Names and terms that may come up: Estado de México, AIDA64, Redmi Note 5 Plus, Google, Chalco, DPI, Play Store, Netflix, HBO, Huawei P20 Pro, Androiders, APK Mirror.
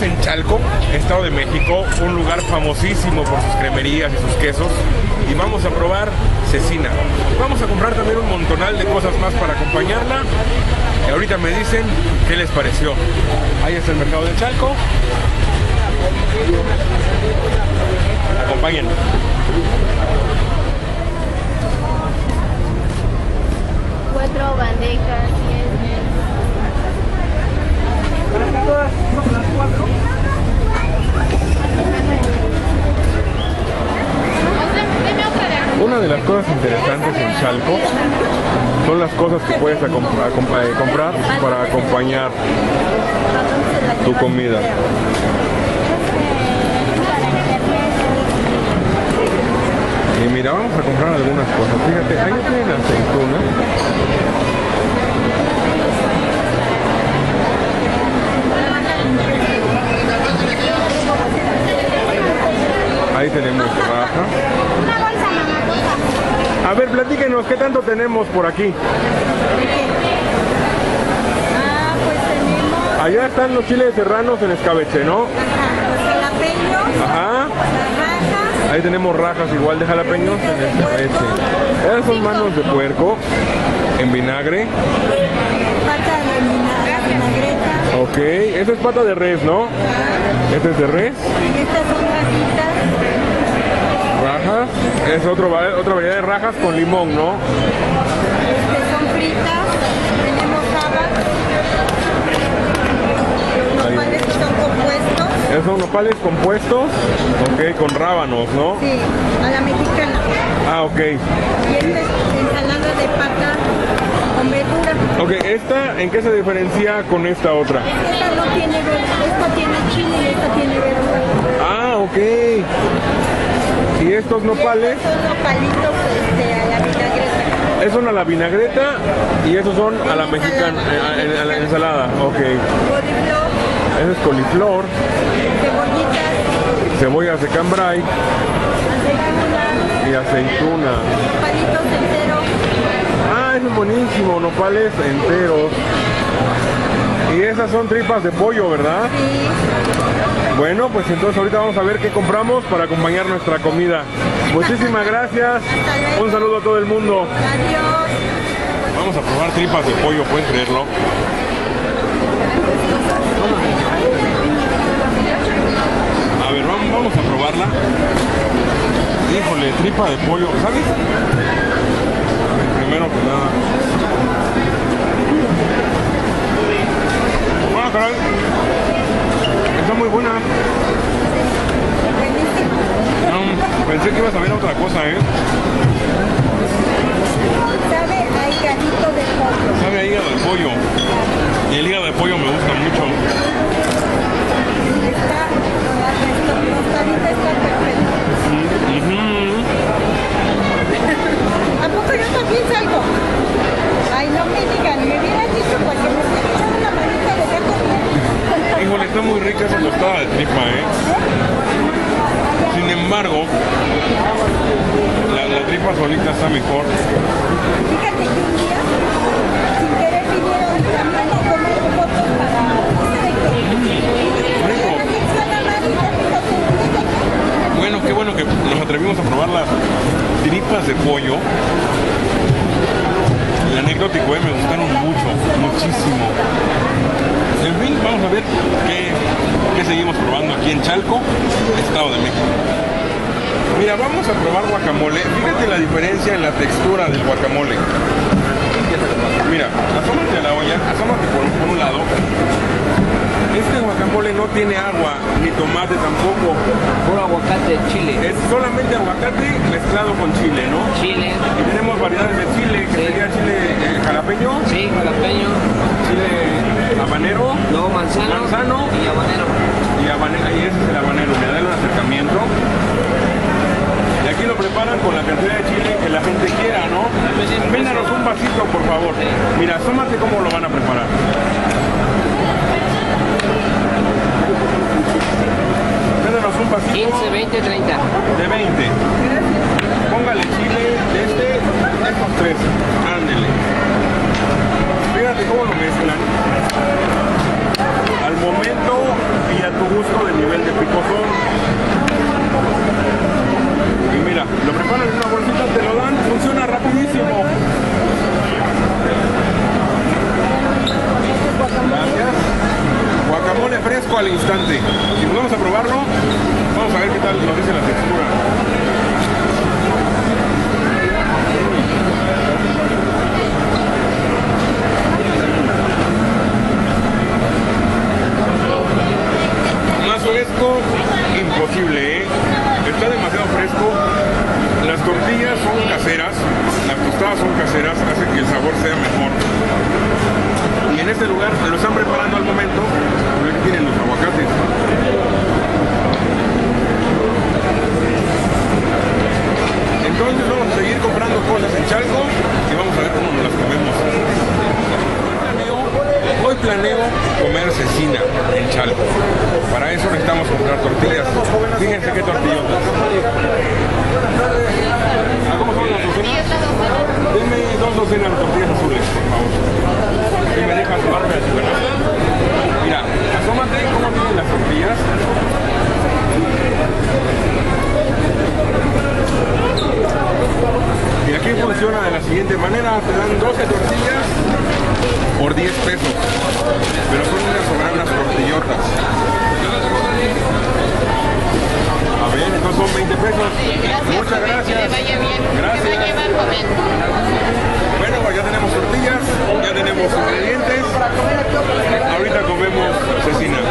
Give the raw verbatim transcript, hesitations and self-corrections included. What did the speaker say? En Chalco, Estado de México, un lugar famosísimo por sus cremerías y sus quesos, y vamos a probar cecina. Vamos a comprar también un montonal de cosas más para acompañarla. Y ahorita me dicen qué les pareció. Ahí está el mercado de Chalco. Acompáñenme. Cuatro bandejas, diez. Una de las cosas interesantes en Chalco son las cosas que puedes acomp acomp comprar para acompañar tu comida. Y mira, vamos a comprar algunas cosas. Fíjate, ahí tienen aceitunas. Ahí tenemos raja. A ver, platíquenos, ¿qué tanto tenemos por aquí? Ah, pues tenemos... Allá están los chiles serranos en escabeche, ¿no? Ajá, los jalapeños. Ajá. Las rajas. Ahí tenemos rajas igual de jalapeños en escabeche. Esas son manos de puerco en vinagre. Pata de vinagre, vinagreta. Ok, esa es pata de res, ¿no? Ajá. Esta es de res. Y estas son rajitas. Rajas, es otro, otra variedad de rajas con limón, ¿no? Este son fritas, tenemos habas, nopales que son compuestos. Esos son nopales compuestos, ok, con rábanos, ¿no? Sí, a la mexicana. Ah, ok. Y esta es ensalada de pata con verdura. Ok, ¿esta en qué se diferencia con esta otra? Esta no tiene verdura, esta tiene chile y esta tiene verdura. Ah, ok. ¿Y estos nopales? Estos son nopalitos este, a la vinagreta. Esos son a la vinagreta y esos son a la mexicana, a, a, a la ensalada. Ok. Coliflor. Ese es coliflor. Cebollitas. Cebollas de cambray. Aceituna. Y aceituna. Nopalitos enteros. Ah, eso es buenísimo, nopales enteros. Y esas son tripas de pollo, ¿verdad? Sí. Bueno, pues entonces ahorita vamos a ver qué compramos para acompañar nuestra comida. Muchísimas gracias. Un saludo a todo el mundo. Adiós. Vamos a probar tripas de pollo, ¿pueden creerlo? tripa de pollo, ¿sabes? Primero que nada. Bueno, caray. Está muy buena. No, pensé que ibas a ver otra cosa, ¿eh? Sabe a hígado de pollo. Sabe a hígado de pollo. Y el hígado de pollo me gusta mucho. Está, tostadita está perfecta. ¿A poco yo también salgo? Ay, no me digan, me hubieran dicho porque me hubiera hecho una manita de lejos. Híjole, está muy rica esa tostada de tripa, ¿eh? Sin embargo, la, la tripa solita está mejor. Fíjate que un día, sin querer, vinieron también a comer fotos para... Rico. Bueno, qué bueno que nos atrevimos a probar las tripas de pollo. El anecdótico, eh, me gustaron mucho, muchísimo. En fin, vamos a ver qué, qué seguimos probando aquí en Chalco, Estado de México. Mira, vamos a probar guacamole. Fíjate la diferencia en la textura del guacamole. Mira, asómate a la olla, asómate por, por un lado. Este guacamole no tiene agua, ni tomate tampoco. Puro aguacate, chile. Es solamente aguacate mezclado con chile, ¿no? Chile. Y tenemos variedades de chile, que sí. Sería chile eh, jalapeño. Sí, jalapeño. Chile habanero. Luego manzano. Manzano. Y habanero. Y habanero, y ese es el habanero, me da el acercamiento. Y aquí lo preparan con la cantidad de chile que la gente quiera, ¿no? Véndanos un vasito, por favor. Sí. Mira, asómate cómo lo van a preparar. Un vasito quince, veinte, treinta. De veinte. Póngale chile de este, de estos tres. Ándele. Fíjate cómo lo mezclan. Al momento y a tu gusto del nivel de picosón. Y mira, lo preparan en una bolsita, te lo dan, funciona rapidísimo. Gracias. Guacamole fresco al instante. Si vamos a probarlo, vamos a ver qué tal nos dice la textura. Más fresco, imposible, ¿eh? Está demasiado fresco. Las tortillas son caseras, las tostadas son caseras, hace que el sabor sea mejor. Y en este lugar lo están preparando al momento. A ver qué tienen los aguacates. Entonces vamos a seguir comprando cosas en Chalco y vamos a ver cómo nos las comemos. Hoy planeo, hoy planeo comer cecina en Chalco. Para eso necesitamos comprar tortillas. Fíjense qué tortillotas. Ah, ¿cómo son las tortillas? Denme dos docenas de tortillas azules, por favor. Y me deja asomarme a su canasta. Mira, asómate cómo tienen las tortillas. Y aquí funciona de la siguiente manera. Te dan doce tortillas por diez pesos. Pero son unas sobranas tortillotas. A ver, entonces son veinte pesos. Muchas gracias. Que te vaya bien. Gracias. Bueno, pues ya tenemos tortillas, ya tenemos ingredientes, ahorita comemos cecina.